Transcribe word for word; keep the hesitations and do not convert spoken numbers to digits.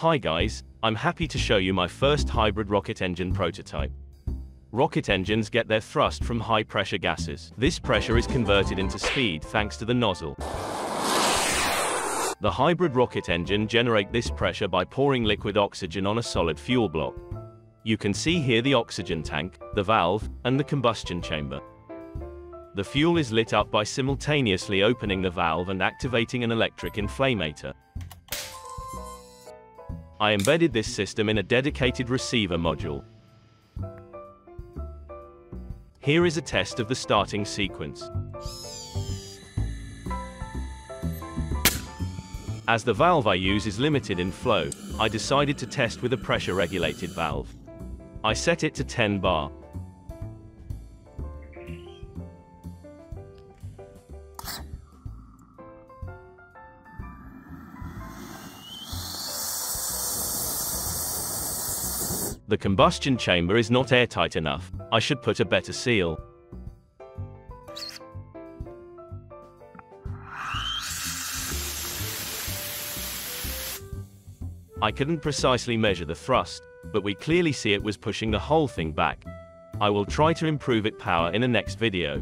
Hi guys, I'm happy to show you my first hybrid rocket engine prototype. Rocket engines get their thrust from high-pressure gases. This pressure is converted into speed thanks to the nozzle. The hybrid rocket engine generates this pressure by pouring liquid oxygen on a solid fuel block. You can see here the oxygen tank, the valve, and the combustion chamber. The fuel is lit up by simultaneously opening the valve and activating an electric inflamator. I embedded this system in a dedicated receiver module. Here is a test of the starting sequence. As the valve I use is limited in flow, I decided to test with a pressure-regulated valve. I set it to ten bar. The combustion chamber is not airtight enough. I should put a better seal. I couldn't precisely measure the thrust, but we clearly see it was pushing the whole thing back. I will try to improve its power in the next video.